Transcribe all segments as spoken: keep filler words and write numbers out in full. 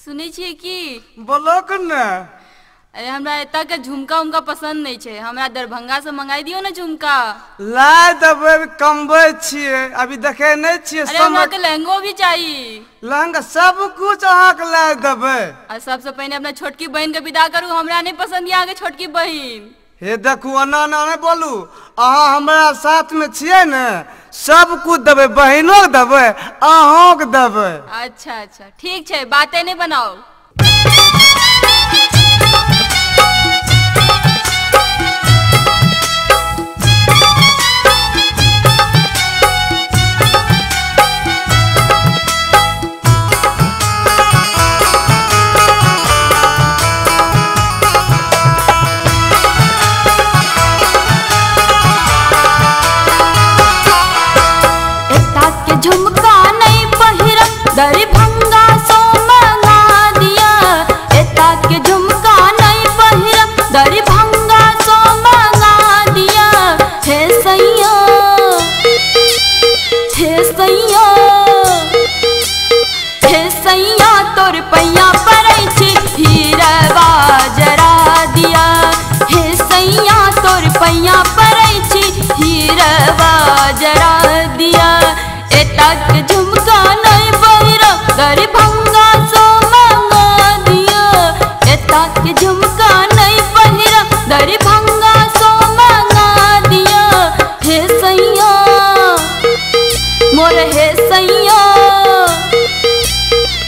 सुने छे की बोलो कन्ना। अरे हमरा एता के झुमका उमका पसंद नहीं छे, हमरा दरभंगा से मंगाई दियो ना झुमका। लाए दबे कमबे छिए, अभी देखे नहीं छिए। अरे हमरा के लहंगो भी चाहिए। लहंगा सब कुछ अहाँ के लाए दबे। आ सबसे पहले अपना छोटकी बहन के विदा करू, हमरा नहीं पसंद या के छोटकी बहन। हे देखू अना ना ना बोलू, अहाँ हमरा साथ में छिए ने, सब कुछ दबे, बहनों के दबे, अहाँ के दबे। अच्छा अच्छा ठीक छे, बातें नहीं बनाओ। झुमका नहीं पहिरा दरभंगा से मंगा दिया, एता के झुमका नहीं पहिरा दरभंगा से मंगा दिया। हे सैया हे सैया हे सैया तोर पैया पड़ै छी हीरा बाजरा दिया। हे सैया तोर पैया पड़ै छी हीरा बाजरा दिया। एता के झुमका नहीं पहिरा दरभंगा से मंगा दिया, एता के झुमका नहीं पहिरा दरभंगा से मंगा दिया। हे सैया मोर हे सैया हे सैया तोर पैया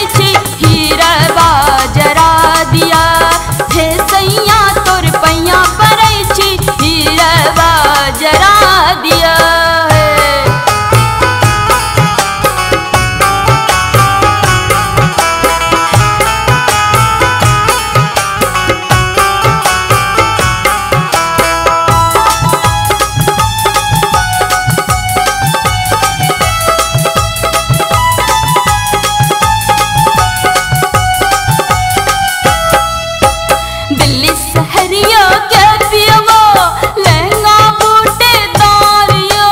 पड़ै छी हीरा बाजरा दिया। हे सैया तोर पैया पड़ै छी हीरा बाजरा दिया। दिल्ली शहरिया के पियवा लहंगा बूटे दारिया,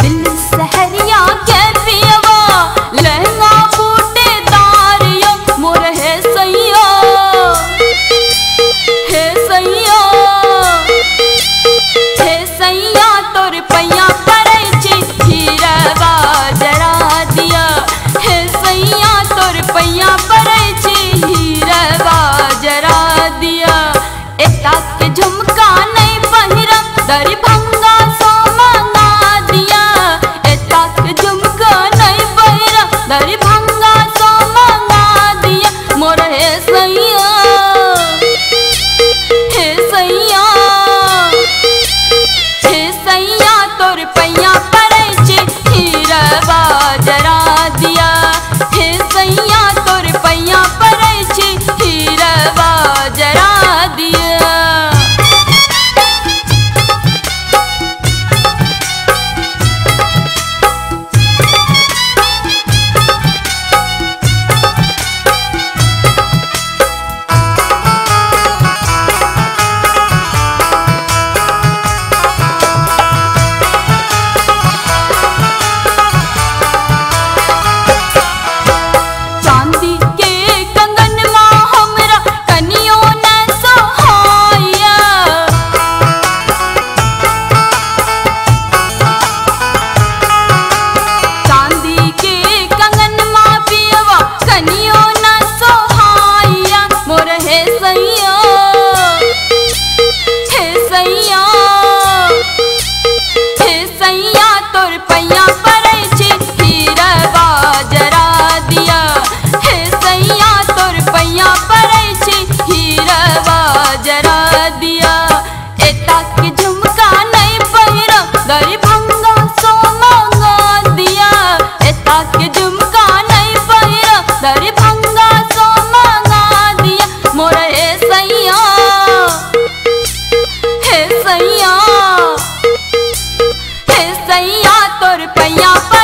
दिल्ली शहरिया के पियवा लहंगा बूटे दारिया। मोर हे सैया हे सैया हे सैया तोर पैया पड़ै छी हीरा बाजरा दिया। हे सैया तोर पैया पड़ै छी हीरा बाजरा दिया। एता के झुमका नहीं पहिरा दरभंगा से मंगा दिया, एता के झुमका नहीं पहिरा दरभंगा से मंगा दिया। मोर हे सैया हे सैया हे सैया तोर पैया पड़ै छी हीरा बाजरा दिया। हे सैया तोर पैया पड़ै छी हीरा बाजरा दिया। दरभंगा से मंगा दिया, एता के झुमका नहीं पहिरा दरभंगा से मंगा दिया। मोर हे सैया हे सैया हे सैया तोर पैया।